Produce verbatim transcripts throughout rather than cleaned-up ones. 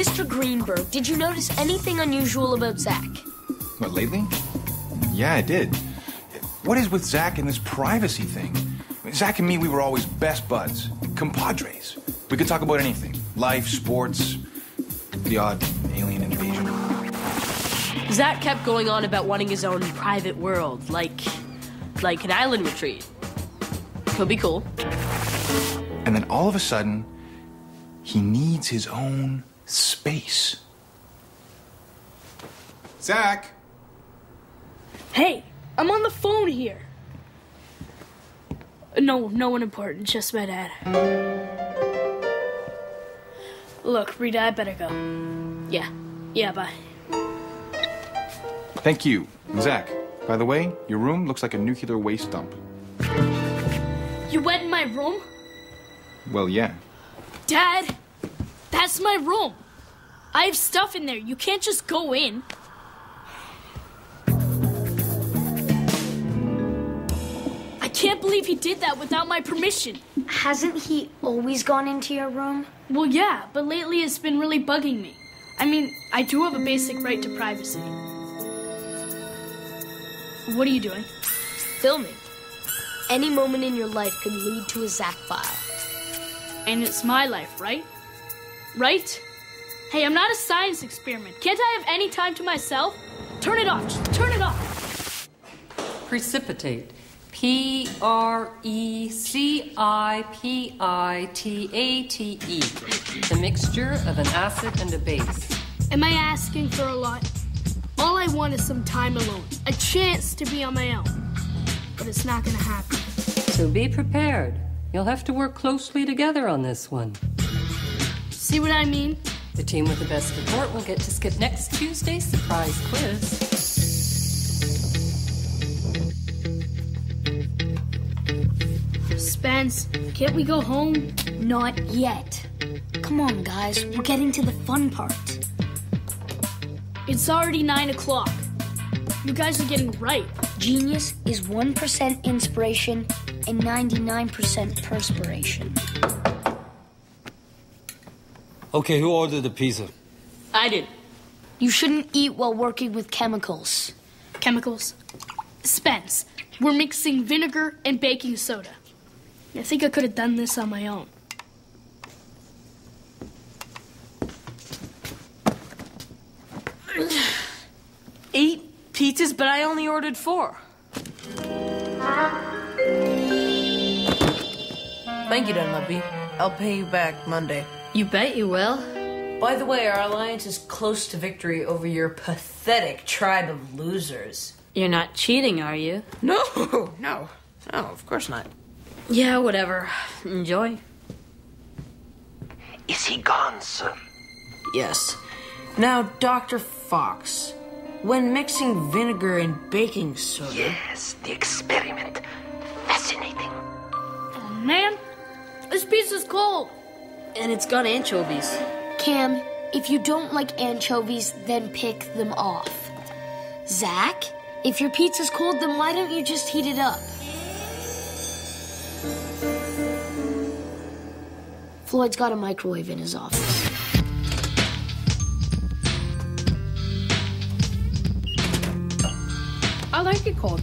Mister Greenburg, did you notice anything unusual about Zack? What, lately? Yeah, I did. What is with Zack and this privacy thing? Zack and me, we were always best buds, compadres. We could talk about anything. Life, sports, the odd alien invasion. Zack kept going on about wanting his own private world, like, like an island retreat. Could be cool. And then all of a sudden, he needs his own space. Zack! Hey, I'm on the phone here. No, no one important, just my dad. Look, Rita, I better go. Yeah, yeah, bye. Thank you. Zack, by the way, your room looks like a nuclear waste dump. You went in my room? Well, yeah. Dad, that's my room. I have stuff in there. You can't just go in. I can't believe he did that without my permission. Hasn't he always gone into your room? Well, yeah, but lately it's been really bugging me. I mean, I do have a basic right to privacy. What are you doing? Filming. Any moment in your life could lead to a Zack file. And it's my life, right? Right? Hey, I'm not a science experiment. Can't I have any time to myself? Turn it off. Just turn it off. Precipitate. P R E C I P I T A T E. The mixture of an acid and a base. Am I asking for a lot? All I want is some time alone. A chance to be on my own. But it's not gonna happen. So be prepared. You'll have to work closely together on this one. See what I mean? The team with the best report will get to skip next Tuesday's surprise quiz. Spence, can't we go home? Not yet. Come on, guys. We're getting to the fun part. It's already nine o'clock. You guys are getting ripe. Genius is one percent inspiration and ninety-nine percent perspiration. Okay, who ordered the pizza? I did. You shouldn't eat while working with chemicals. Chemicals? Spence, we're mixing vinegar and baking soda. I think I could have done this on my own. Eight pizzas, but I only ordered four. Thank you, Dunleavy. I'll pay you back Monday. You bet you will. By the way, our alliance is close to victory over your pathetic tribe of losers. You're not cheating, are you? No, no. No, of course not. Yeah, whatever. Enjoy. Is he gone, sir? Yes. Now, Doctor Fox, when mixing vinegar and baking soda... Yes, the experiment. Fascinating. Oh, man. This pizza's cold. And it's got anchovies. Cam, if you don't like anchovies, then pick them off. Zack, if your pizza's cold, then why don't you just heat it up? Floyd's got a microwave in his office. I like it cold.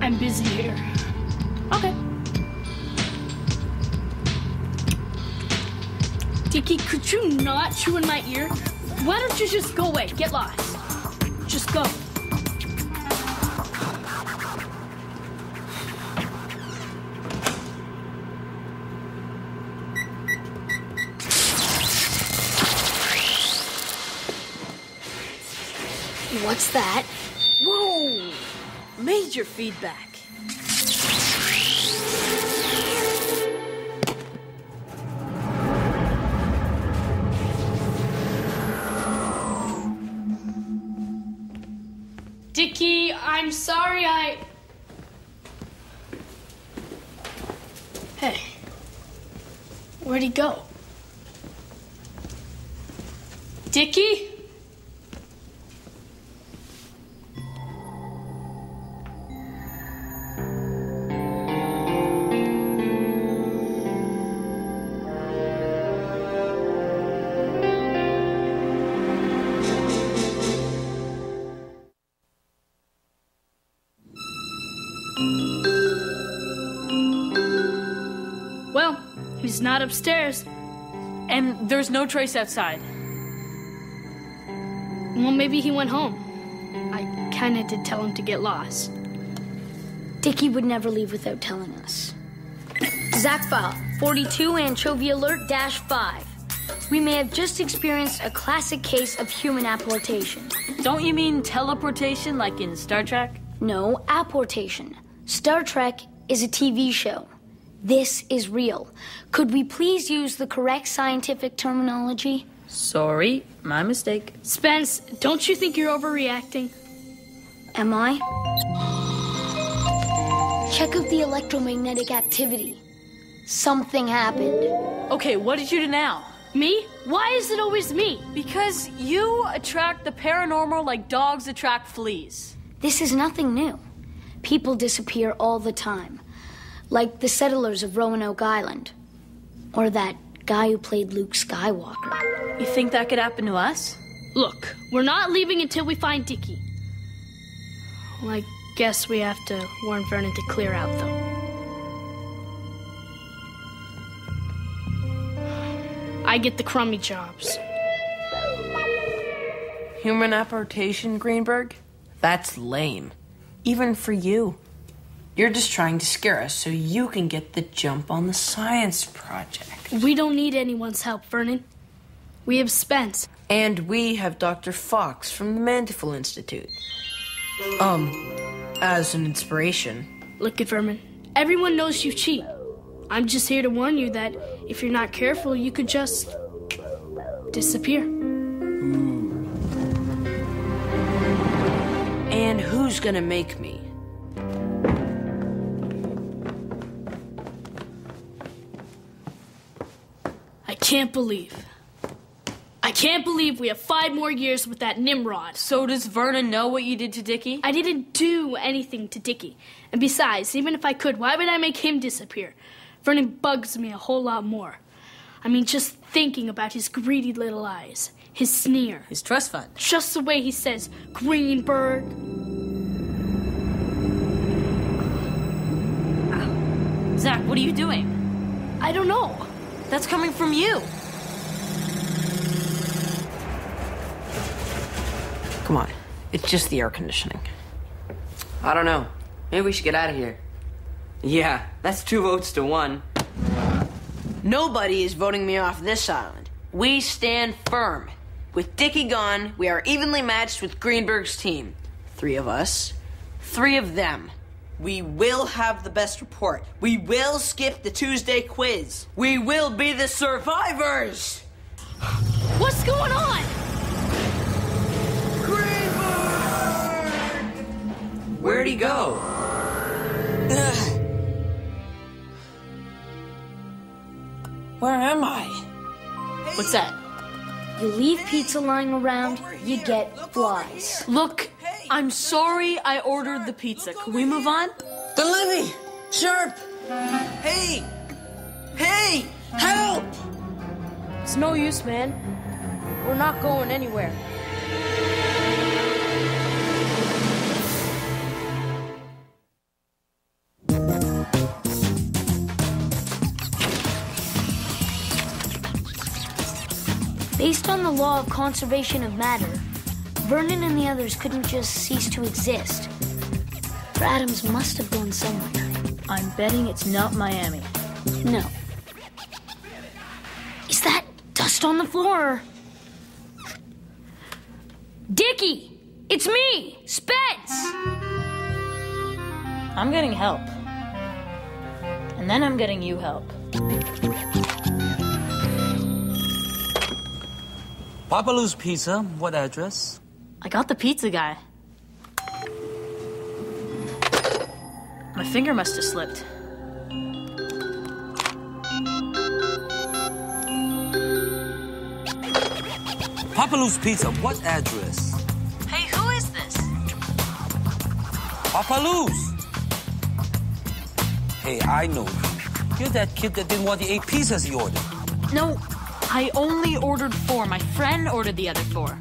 I'm busy here. Okay. Dickie, could you not chew in my ear? Why don't you just go away? Get lost. Just go. What's that? Whoa! Major feedback. Dickie, I'm sorry I... Hey, where'd he go? Dickie? He's not upstairs, and there's no trace outside. Well, maybe he went home. I kinda did tell him to get lost. Dickie would never leave without telling us. Zack File, forty-two Anchovy Alert dash five. We may have just experienced a classic case of human apportation. Don't you mean teleportation like in Star Trek? No, apportation. Star Trek is a T V show. This is real. Could we please use the correct scientific terminology? Sorry, my mistake. Spence, don't you think you're overreacting? Am I? Check out the electromagnetic activity. Something happened. Okay, what did you do now? Me? Why is it always me? Because you attract the paranormal like dogs attract fleas. This is nothing new. People disappear all the time. Like the settlers of Roanoke Island. Or that guy who played Luke Skywalker. You think that could happen to us? Look, we're not leaving until we find Dickie. Well, I guess we have to warn Vernon to clear out, though. I get the crummy jobs. Human apportation, Greenburg? That's lame. Even for you. You're just trying to scare us so you can get the jump on the science project. We don't need anyone's help, Vernon. We have Spence. And we have Doctor Fox from the Mantiful Institute. Um, as an inspiration. Look at Vernon. Everyone knows you cheat. I'm just here to warn you that if you're not careful, you could just disappear. Ooh. And who's gonna make me? I can't believe. I can't believe we have five more years with that Nimrod. So does Vernon know what you did to Dickie? I didn't do anything to Dickie. And besides, even if I could, why would I make him disappear? Vernon bugs me a whole lot more. I mean, just thinking about his greedy little eyes, his sneer. His trust fund. Just the way he says, Greenburg. Ow. Zack, what are you doing? I don't know. That's coming from you. Come on, it's just the air conditioning. I don't know. Maybe we should get out of here. Yeah, that's two votes to one. Nobody is voting me off this island. We stand firm. With Dickie gone, we are evenly matched with Greenberg's team. Three of us, three of them. We will have the best report. We will skip the Tuesday quiz. We will be the survivors! What's going on? Greenberg! Where'd he go? Ugh. Where am I? What's that? You leave pizza lying around, you get flies. Look, I'm sorry I ordered the pizza. Can we move on? The Livy! Sharp! Hey! Hey! Help! It's no use, man. We're not going anywhere. Based on the law of conservation of matter, Vernon and the others couldn't just cease to exist. Their atoms must have gone somewhere. I'm betting it's not Miami. No. Is that dust on the floor? Dickie! It's me! Spence! I'm getting help. And then I'm getting you help. Papa Lou's Pizza, what address? I got the pizza guy. My finger must have slipped. Papa Lou's Pizza, what address? Hey, who is this? Papa Lou's! Hey, I know you. You're that kid that didn't want the eight pizzas he ordered. No. I only ordered four. My friend ordered the other four.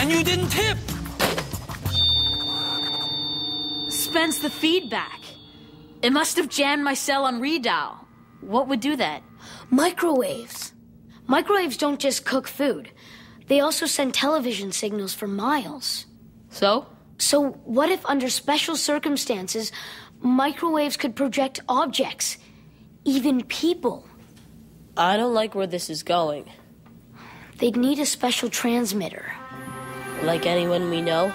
And you didn't tip! Spence, the feedback. It must have jammed my cell on redial. What would do that? Microwaves. Microwaves don't just cook food. They also send television signals for miles. So? So what if under special circumstances, microwaves could project objects, even people? I don't like where this is going. They'd need a special transmitter. Like anyone we know?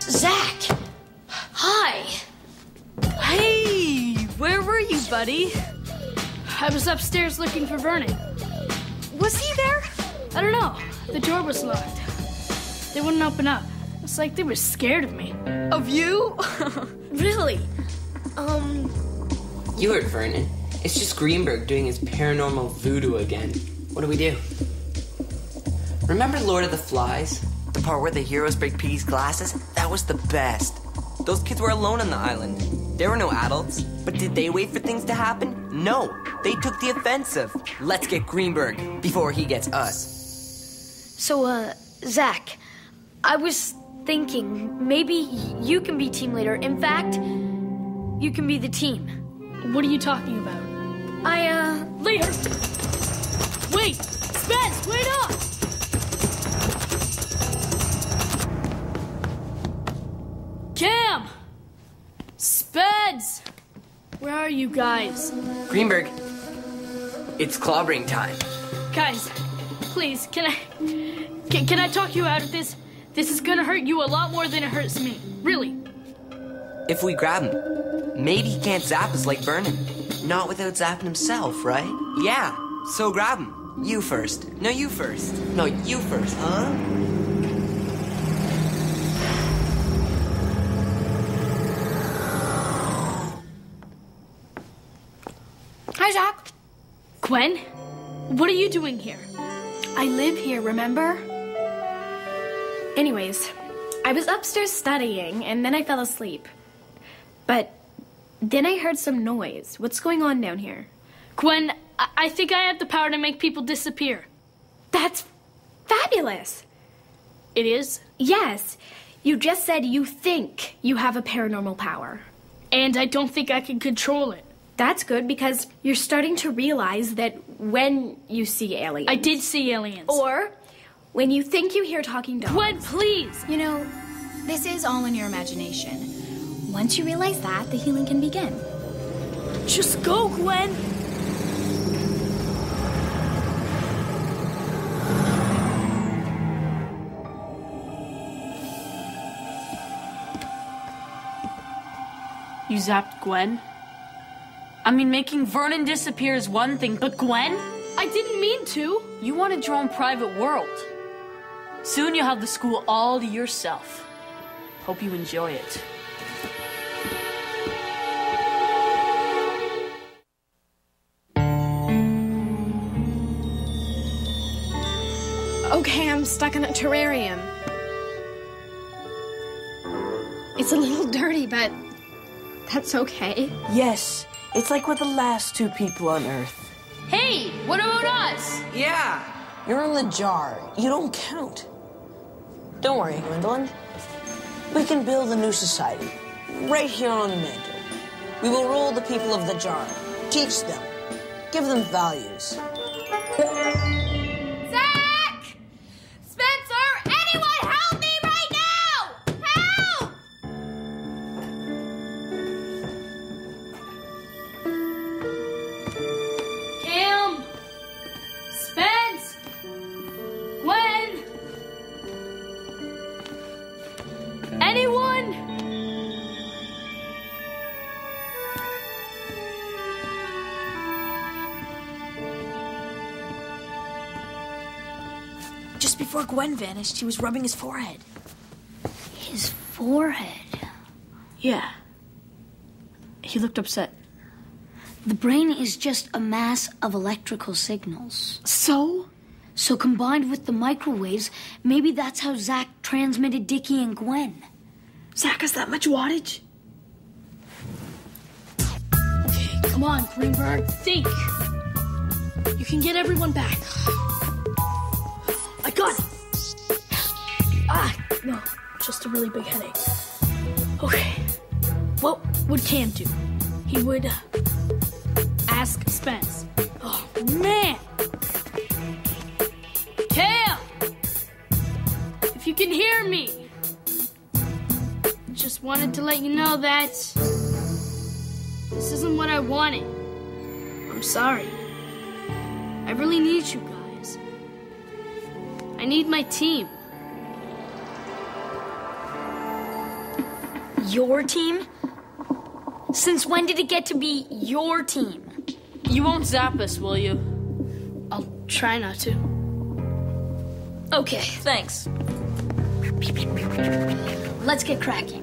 Zack! Hi! Hey! Where were you, buddy? I was upstairs looking for Vernon. Was he there? I don't know. The door was locked. They wouldn't open up. It's like they were scared of me. Of you? Really? Um... You heard Vernon. It's just Greenburg doing his paranormal voodoo again. What do we do? Remember Lord of the Flies? The part where the heroes break Piggy's glasses? That was the best. Those kids were alone on the island. There were no adults. But did they wait for things to happen? No. They took the offensive. Let's get Greenburg before he gets us. So, uh, Zack, I was thinking maybe you can be team leader. In fact, you can be the team. What are you talking about? I, uh... Leader! Wait! Spaz, wait up! Cam! Speds! Where are you guys? Greenburg, it's clobbering time. Guys, please, can I... Can, can I talk you out of this? This is gonna hurt you a lot more than it hurts me. Really. If we grab him, maybe he can't zap us like Vernon. Not without zapping himself, right? Yeah, so grab him. You first. No, you first. No, you first, huh? Hi, Zack. Gwen, what are you doing here? I live here, remember? Anyways, I was upstairs studying, and then I fell asleep. But then I heard some noise. What's going on down here? Gwen, I, I think I have the power to make people disappear. That's fabulous. It is? Yes. You just said you think you have a paranormal power. And I don't think I can control it. That's good, because you're starting to realize that when you see aliens... I did see aliens. Or when you think you hear talking dogs... Gwen, please! You know, this is all in your imagination. Once you realize that, the healing can begin. Just go, Gwen! You zapped Gwen? I mean, making Vernon disappear is one thing, but Gwen? I didn't mean to. You wanted your own private world. Soon you'll have the school all to yourself. Hope you enjoy it. Okay, I'm stuck in a terrarium. It's a little dirty, but that's okay. Yes. It's like we're the last two people on Earth. Hey, what about us? Yeah. You're in the jar. You don't count. Don't worry, Gwendolyn. We can build a new society right here on the mantle. We will rule the people of the jar, teach them, give them values. Zack! Spencer, anyone help me right now! Help! Before Gwen vanished, he was rubbing his forehead. His forehead? Yeah. He looked upset. The brain is just a mass of electrical signals. So? So combined with the microwaves, maybe that's how Zack transmitted Dickie and Gwen. Zack has that much wattage? Okay, come on, Greenburg. Think. You can get everyone back. I got it! Ah, no, just a really big headache. Okay, what would Cam do? He would suspense. Oh, man! Kale! If you can hear me! Just wanted to let you know that this isn't what I wanted. I'm sorry. I really need you guys. I need my team. Your team? Since when did it get to be your team? You won't zap us, will you? I'll try not to. Okay, thanks. Let's get cracking.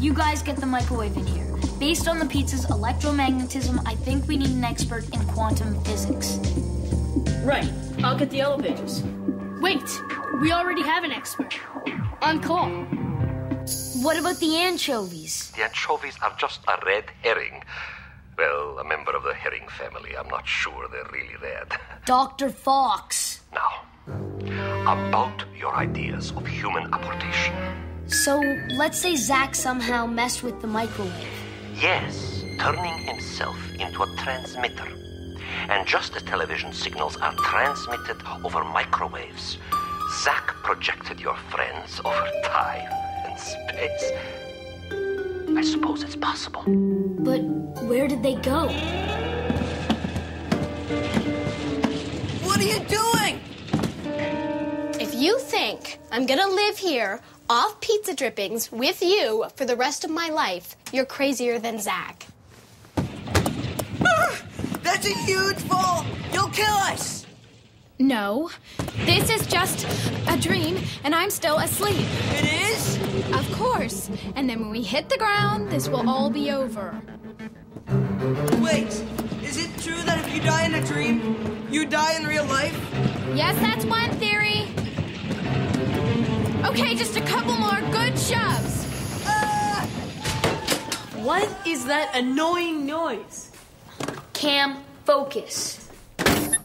You guys get the microwave in here. Based on the pizza's electromagnetism, I think we need an expert in quantum physics. Right. I'll get the yellow pages. Wait. We already have an expert. On call. What about the anchovies? The anchovies are just a red herring. Well, a member of the herring family. I'm not sure they're really red. Doctor Fox. Now, about your ideas of human abortation. So, let's say Zack somehow messed with the microwave. Yes, turning himself into a transmitter. And just as television signals are transmitted over microwaves, Zack projected your friends over time and space. I suppose it's possible. But where did they go? What are you doing? If you think I'm gonna live here off pizza drippings with you for the rest of my life, you're crazier than Zack. Ah, that's a huge fall! You'll kill us! No, this is just a dream, and I'm still asleep. It is? Of course. And then when we hit the ground, this will all be over. Wait, is it true that if you die in a dream, you die in real life? Yes, that's one theory. Okay, just a couple more good shoves. Uh, what is that annoying noise? Cam, focus.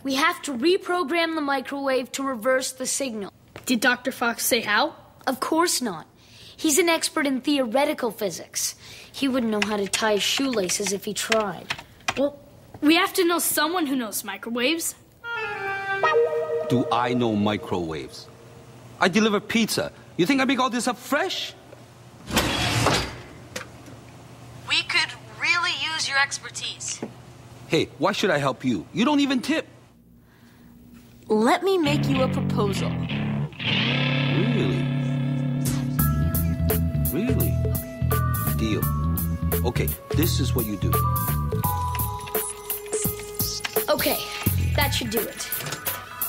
We have to reprogram the microwave to reverse the signal. Did Doctor Fox say how? Of course not. He's an expert in theoretical physics. He wouldn't know how to tie his shoelaces if he tried. Well, we have to know someone who knows microwaves. Do I know microwaves? I deliver pizza. You think I make all this up fresh? We could really use your expertise. Hey, why should I help you? You don't even tip. Let me make you a proposal. Really? Really? Deal. Okay, this is what you do. Okay, that should do it.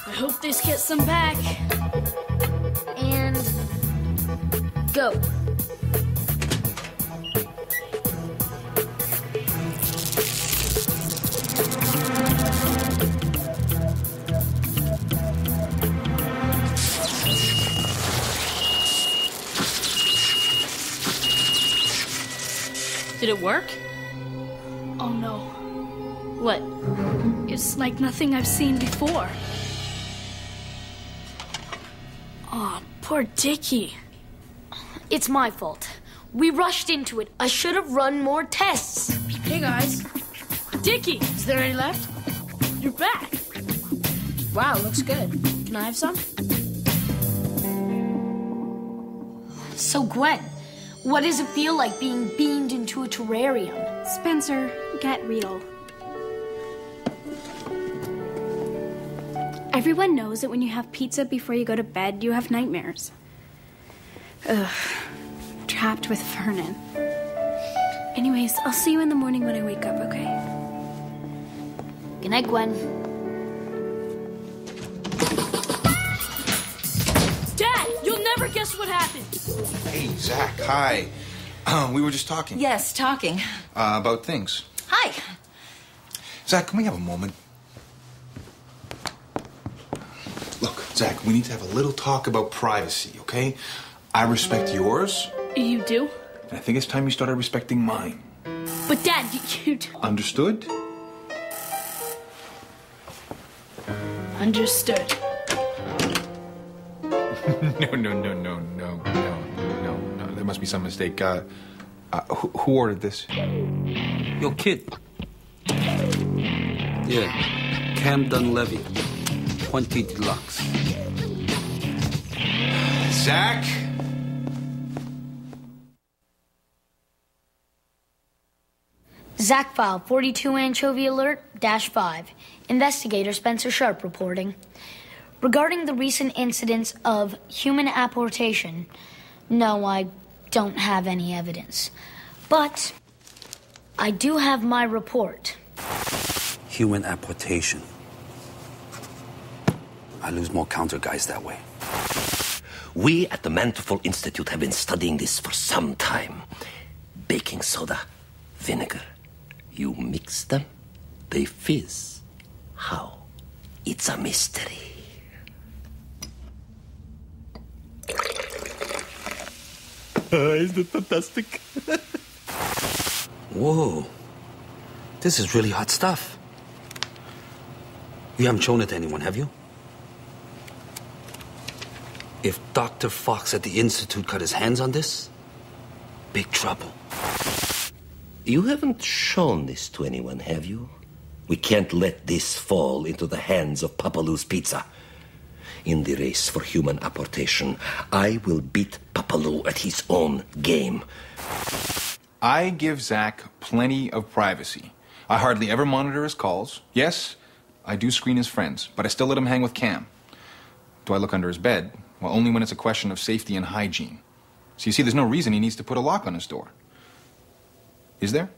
I hope this gets them back. Go. Did it work? Oh no. What? It's like nothing I've seen before. Oh, poor Dickie. It's my fault. We rushed into it. I should have run more tests. Hey, guys. Dickie, is there any left? You're back. Wow, looks good. Can I have some? So, Gwen, what does it feel like being beamed into a terrarium? Spencer, get real. Everyone knows that when you have pizza before you go to bed, you have nightmares. Ugh, trapped with Vernon. Anyways, I'll see you in the morning when I wake up, okay? Good night, Gwen. Dad, you'll never guess what happened. Hey, Zack, hi. Um, we were just talking. Yes, talking. Uh, about things. Hi. Zack, can we have a moment? Look, Zack, we need to have a little talk about privacy, okay? I respect yours. You do? And I think it's time you started respecting mine. But, Dad, you... Understood? Understood. no, no, no, no, no, no, no, no. There must be some mistake. Uh, uh who, who ordered this? Yo, kid. Yeah. Camden Levy. twenty deluxe. Zack? Zack File, forty-two Anchovy Alert, dash five. Investigator Spencer Sharp reporting. Regarding the recent incidents of human apportation, no, I don't have any evidence. But I do have my report. Human apportation. I lose more counter guys that way. We at the Mantiful Institute have been studying this for some time. Baking soda, vinegar. You mix them, they fizz. How? It's a mystery. Uh, isn't it fantastic? Whoa. This is really hot stuff. You haven't shown it to anyone, have you? If Doctor Fox at the Institute cut his hands on this, big trouble. You haven't shown this to anyone, have you? We can't let this fall into the hands of Papa Lou's Pizza. In the race for human apportation, I will beat Papa Lou at his own game. I give Zack plenty of privacy. I hardly ever monitor his calls. Yes, I do screen his friends, but I still let him hang with Cam. Do I look under his bed? Well, only when it's a question of safety and hygiene. So you see, there's no reason he needs to put a lock on his door. Is there?